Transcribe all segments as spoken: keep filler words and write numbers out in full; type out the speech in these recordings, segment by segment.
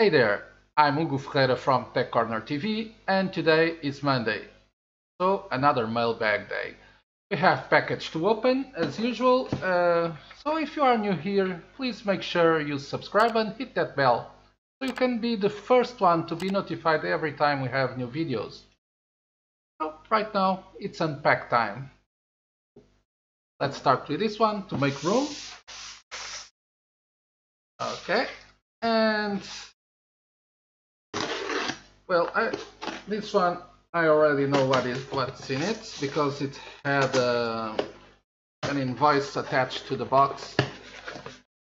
Hey there, I'm Hugo Ferreira from Tech Corner T V, and today is Monday, so another mailbag day. We have package to open as usual, uh, so if you are new here, please make sure you subscribe and hit that bell, so you can be the first one to be notified every time we have new videos. So right now it's unpack time. Let's start with this one to make room. Okay, and Well, I, this one I already know what is what's in it because it had uh, an invoice attached to the box.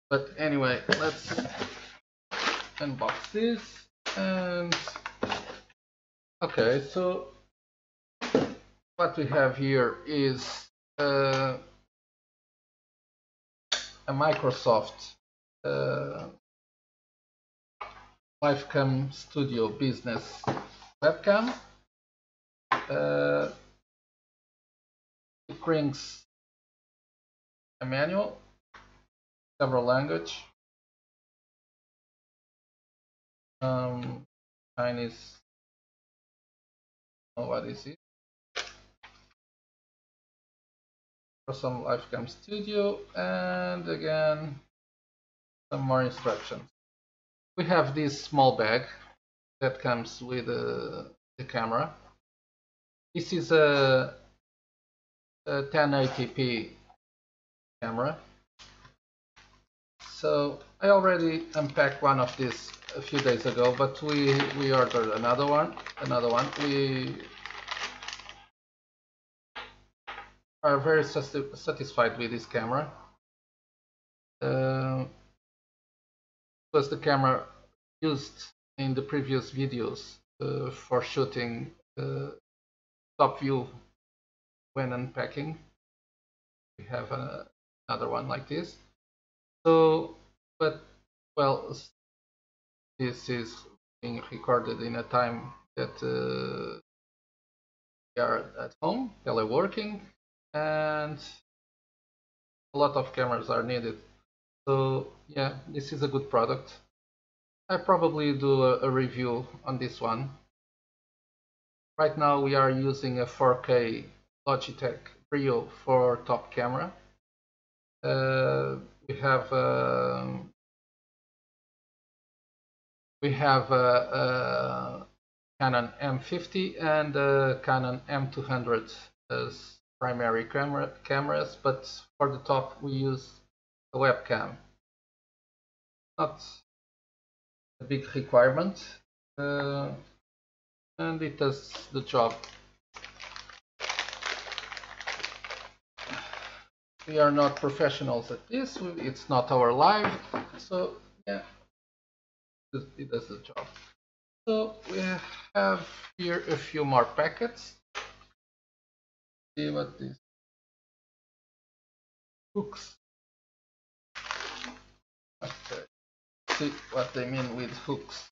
But anyway, let's unbox this and okay. So what we have here is uh, a Microsoft Uh, Lifecam Studio Business Webcam. Uh, it brings a manual, several languages, um, Chinese. Oh, what is it? For some Lifecam Studio, and again some more instructions. We have this small bag that comes with uh, the camera. This is a, a ten eighty p camera. So I already unpacked one of these a few days ago, but we, we ordered another one. Another one. We are very satisfied with this camera. Uh, was the camera used in the previous videos uh, for shooting uh, top view when unpacking. We have a, another one like this. So, but well, this is being recorded in a time that uh, we are at home, teleworking, and a lot of cameras are needed. So yeah, this is a good product. I probably do a, a review on this one. Right now we are using a four K Logitech Brio for top camera. Uh, we have a, we have a, a Canon M fifty and a Canon M two hundred as primary camera cameras, but for the top we use a webcam. Not a big requirement, uh, and it does the job. We are not professionals at this, it's not our life, so yeah, it does the job. So we have here a few more packets. See what this hooks. Okay. See what they mean with hooks.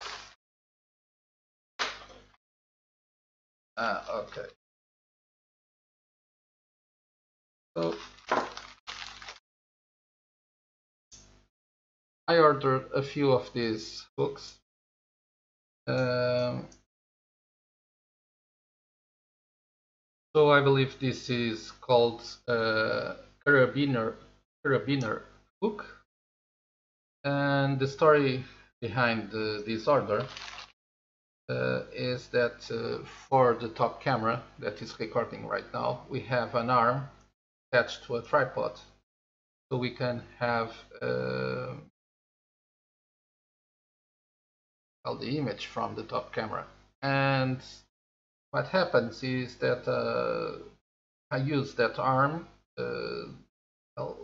Ah, okay. So I ordered a few of these hooks. Um, so I believe this is called uh, carabiner carabiner hook. And the story behind uh, this order uh, is that uh, for the top camera that is recording right now, we have an arm attached to a tripod, so we can have uh, well, the image from the top camera. And what happens is that uh, I use that arm uh, well,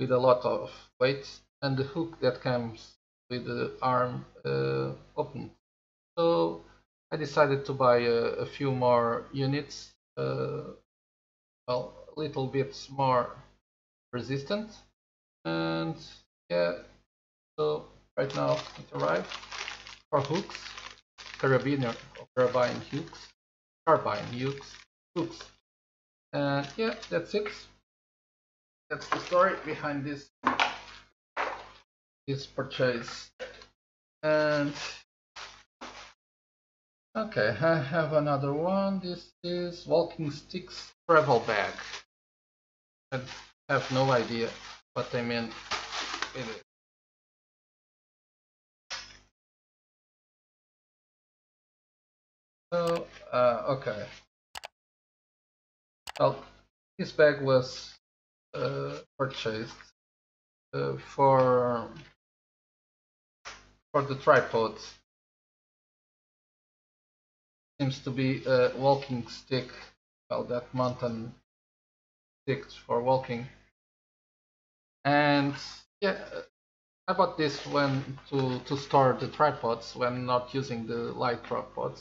with a lot of weight, and the hook that comes with the arm uh, open. So I decided to buy a, a few more units, uh, well, a little bit more resistant. And yeah, so right now it arrived for hooks, carabiner, or carbine hooks, carbine hooks, hooks. And yeah, that's it. That's the story behind this. This purchase. And okay, I have another one. This is walking sticks travel bag. I have no idea what I meant with it. So uh, okay, well, this bag was uh, purchased uh, for for the tripod. Seems to be a walking stick. Well, that mountain sticks for walking. And yeah, I bought this when to to store the tripods when not using the light tripods.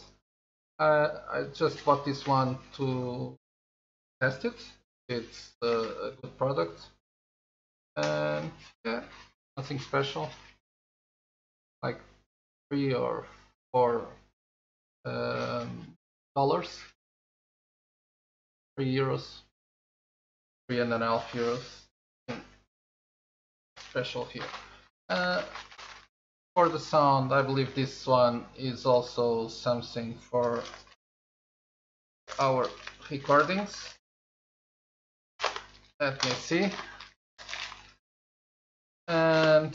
Uh, I just bought this one to test it. It's uh, a good product. Um, yeah, nothing special. Like three or four um, dollars, three euros, three and a half euros. Special here. Uh, For the sound, I believe this one is also something for our recordings. Let me see. And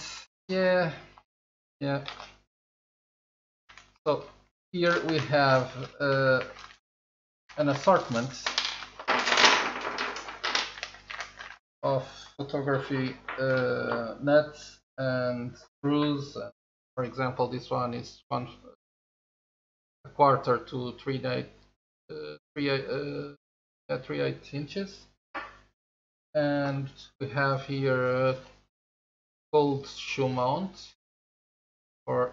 yeah, yeah. So here we have uh, an assortment of photography uh, nuts and screws. For example, this one is one a quarter to three eight, uh, three, uh, yeah, three eight inches, and we have here a gold shoe mount for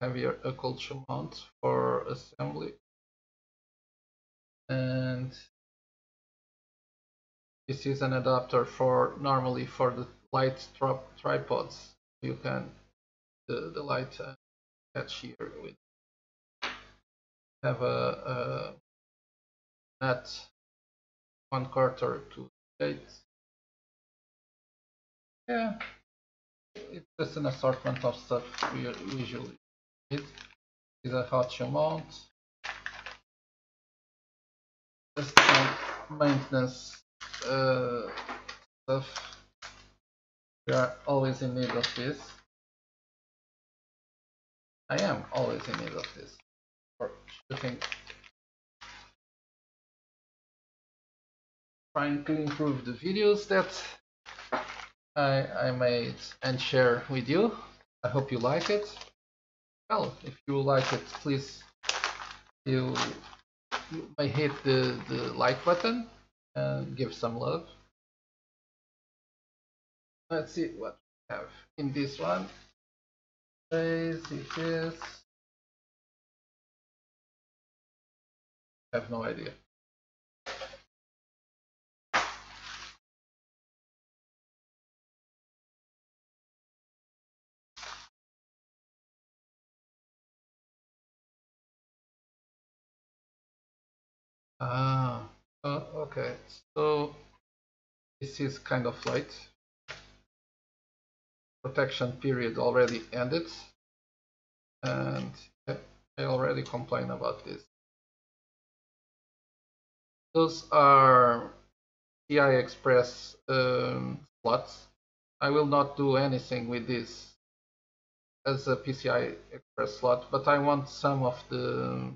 have here a gold shoe mount for assembly, and this is an adapter for normally for the light tripods. You can the, the light uh, catch here with have a, a nut one quarter to eight. Yeah, it's just an assortment of stuff we usually need. It is a hot shoe mount, just some maintenance uh, stuff. We are always in need of this. I am always in need of this for shooting. Trying to improve the videos that I, I made and share with you. I hope you like it. Well, if you like it, please you, you may hit the, the like button and give some love. Let's see what we have in this one. It is. I have no idea. Ah, oh, okay. So this is kind of light. Protection period already ended, and I already complained about this. Those are P C I Express um, slots. I will not do anything with this as a P C I Express slot, but I want some of the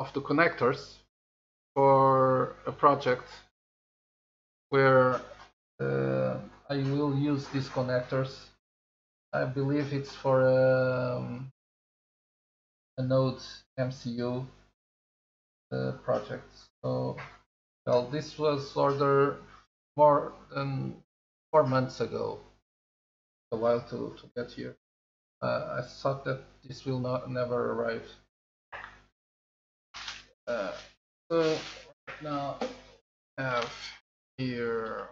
of the connectors for a project where Uh, I will use these connectors. I believe it's for um, a Node M C U uh, project. So, well, this was ordered more than four months ago. A while to, to get here. Uh, I thought that this will not never arrive. Uh, so right now I have here.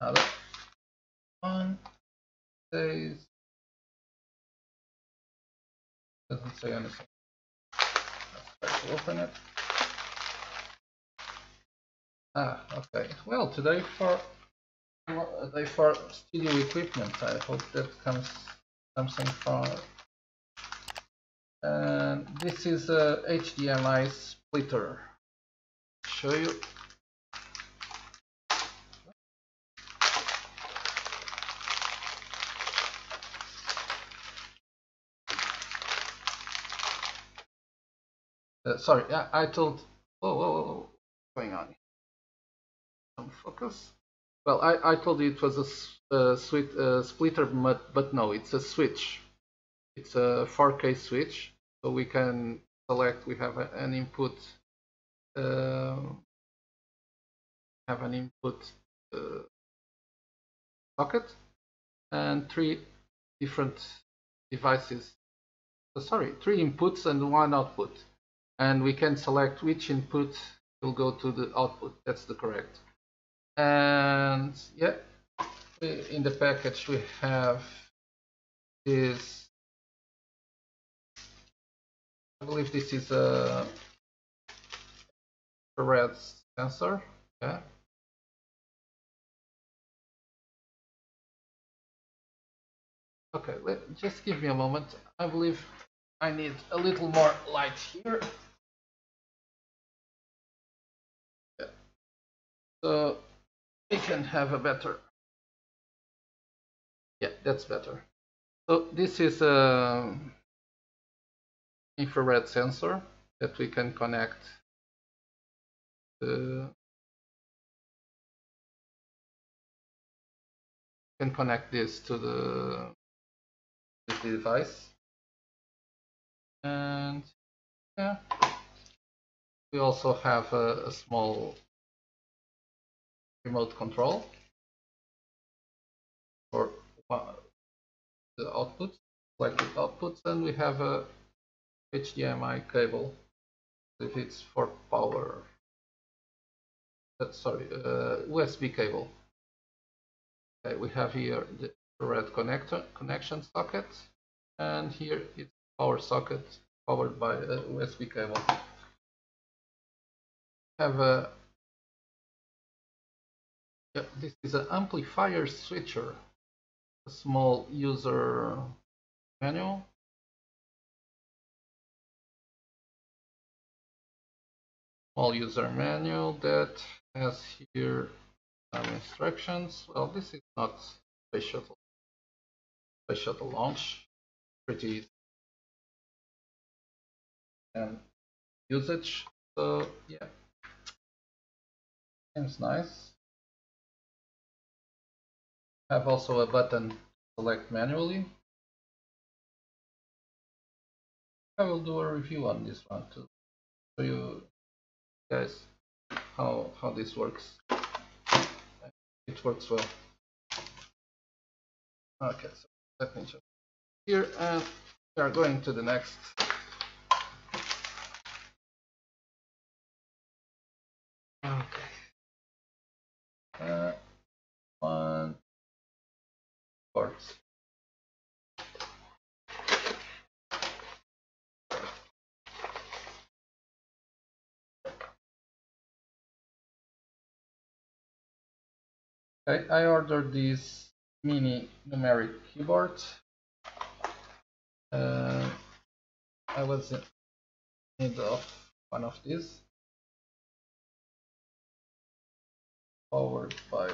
Another one says doesn't say anything. Let's try to open it. Ah, okay. Well, today for today for studio equipment. I hope that comes something from. And this is a H D M I splitter. Show you. Uh, sorry, I, I told. Whoa, whoa, whoa, what's going on? Don't focus. Well, I, I told you it was a uh, sweet, uh, splitter, but, but no, it's a switch. It's a four K switch, so we can select. We have a, an input. Uh, have an input uh, socket and three different devices. Oh, sorry, three inputs and one output. And we can select which input will go to the output. That's the correct. And yeah, in the package we have this. I believe this is a infrared sensor. Yeah. Okay. Let, just give me a moment. I believe I need a little more light here. So we can have a better, yeah, that's better. So this is an infrared sensor that we can connect the, can connect this to the, to the device. And yeah, we also have a, a small remote control for the output, selected outputs, and we have a H D M I cable. If it's for power, uh, sorry, uh, U S B cable. Okay, we have here the red connector connection socket, and here it's power socket powered by a U S B cable. Have a Yeah, this is an amplifier switcher, a small user manual. Small user manual that has here some instructions. Well, this is not space shuttle. Space shuttle launch, pretty easy. And usage, so yeah, seems nice. Have also a button to select manually. I will do a review on this one to show you guys how how this works. It works well. Okay, so let me just here and we are going to the next. Okay. Uh, one. Parts. Okay, I ordered this mini numeric keyboard. Uh, I was in need of one of these, powered by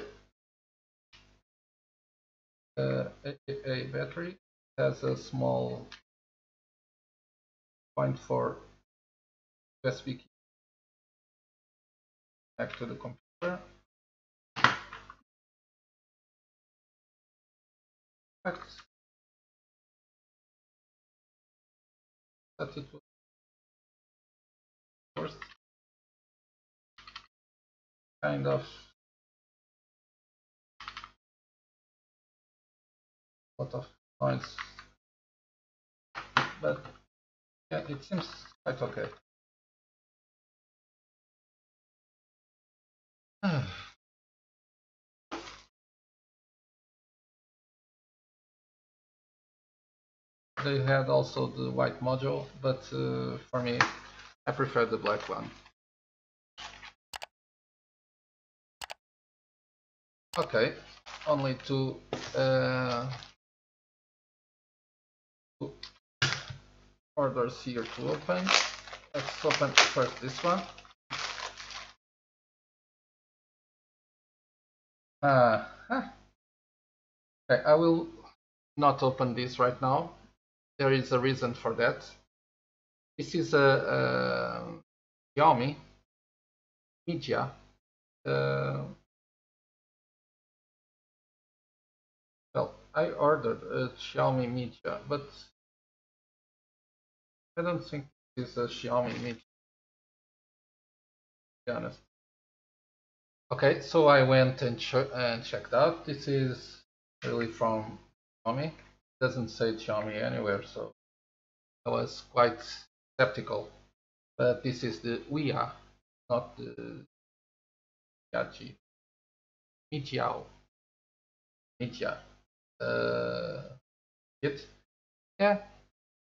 Uh, a, a battery. Has a small point four U S B key back to the computer. That it was first kind of. Lot of points, but yeah, it seems quite okay. They had also the white module, but uh, for me, I prefer the black one. Okay, only to uh, orders here to open. Let's open first this one. Uh, huh. Okay, I will not open this right now. There is a reason for that. This is a, a Xiaomi MIJIA. Uh, well, I ordered a Xiaomi MIJIA, but I don't think this is a Xiaomi MIJIA, to be honest. Okay, so I went and, ch and checked out. This is really from Xiaomi. It doesn't say Xiaomi anywhere, so I was quite skeptical. But this is the Wiha, not the Yaji. Mijiao. Mijia. Uh, it. Yeah,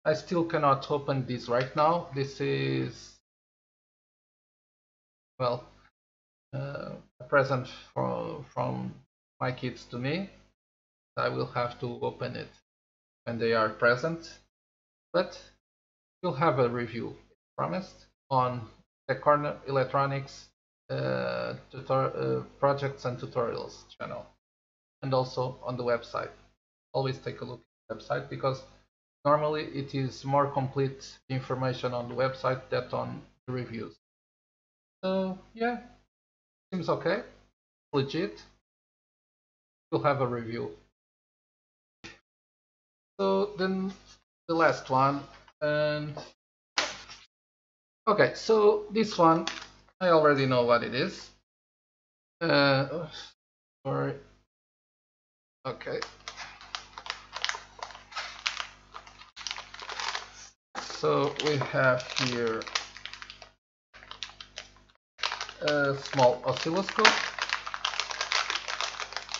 I still cannot open this right now. This is, well, Uh, a present from, from my kids to me. I will have to open it when they are present, but you'll have a review, promised, on the Corner Electronics uh, uh, projects and tutorials channel, and also on the website. Always take a look at the website, because normally it is more complete information on the website than on the reviews. So yeah, seems okay, legit. You'll have a review. So then the last one, and okay, so this one I already know what it is. Uh, sorry. Okay. So we have here a small oscilloscope.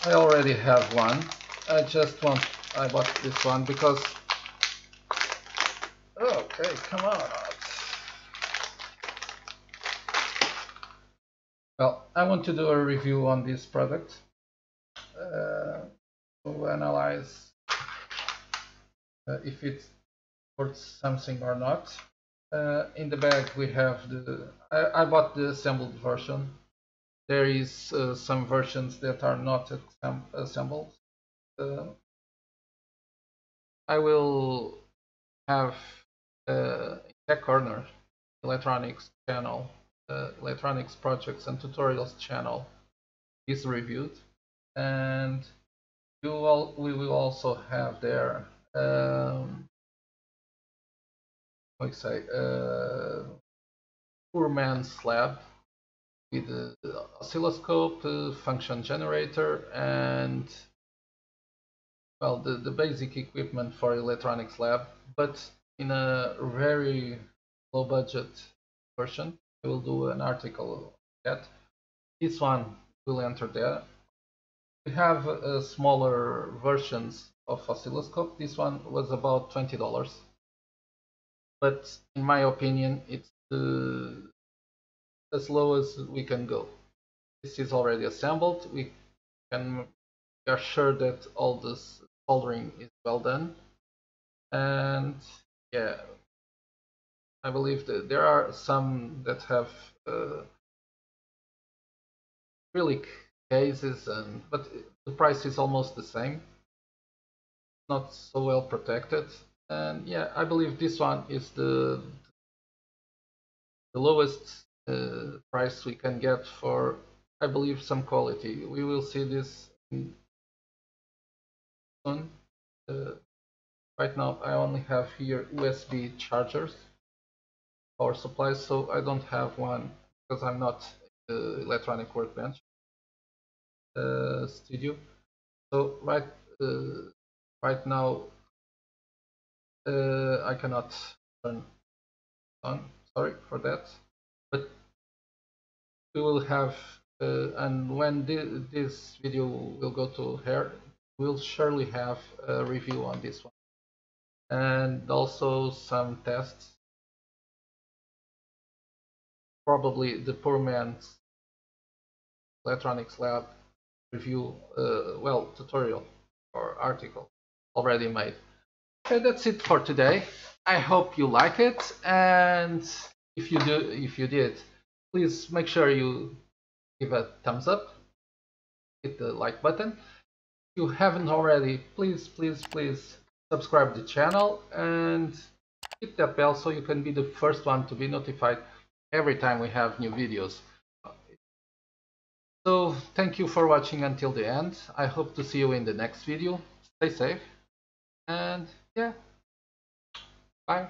I already have one. I just want, I bought this one because, okay, come on. Well, I want to do a review on this product, uh, to analyze uh, if it's worth something or not. Uh, in the bag we have the, I, I bought the assembled version. There is uh, some versions that are not assembled. Uh, I will have uh, Tech Corner Electronics channel, uh, Electronics Projects and Tutorials channel is reviewed, and you all, we will also have there um, like say, uh, poor man's lab with the oscilloscope, uh, function generator, and well, the, the basic equipment for electronics lab, but in a very low budget version. I will do an article on that. This one will enter there. We have uh, smaller versions of oscilloscope. This one was about twenty dollars. But in my opinion, it's uh, as low as we can go. This is already assembled. We can we are sure that all this soldering is well done. And yeah, I believe that there are some that have uh, acrylic cases, and but the price is almost the same. Not so well protected. And yeah, I believe this one is the the lowest uh, price we can get for, I believe, some quality. We will see this soon. Uh, right now, I only have here U S B chargers, power supplies, so I don't have one because I'm not uh, electronic workbench uh, studio. So right uh, right now. Uh, I cannot turn on, sorry for that, but we will have, uh, and when thi this video will go to air, we'll surely have a review on this one, and also some tests, probably the poor man's electronics lab review, uh, well, tutorial or article already made. Okay, that's it for today. I hope you like it, and if you do, if you did, please make sure you give a thumbs up, hit the like button. If you haven't already, please, please, please subscribe to the channel and hit that bell so you can be the first one to be notified every time we have new videos. So thank you for watching until the end. I hope to see you in the next video. Stay safe, and yeah, bye.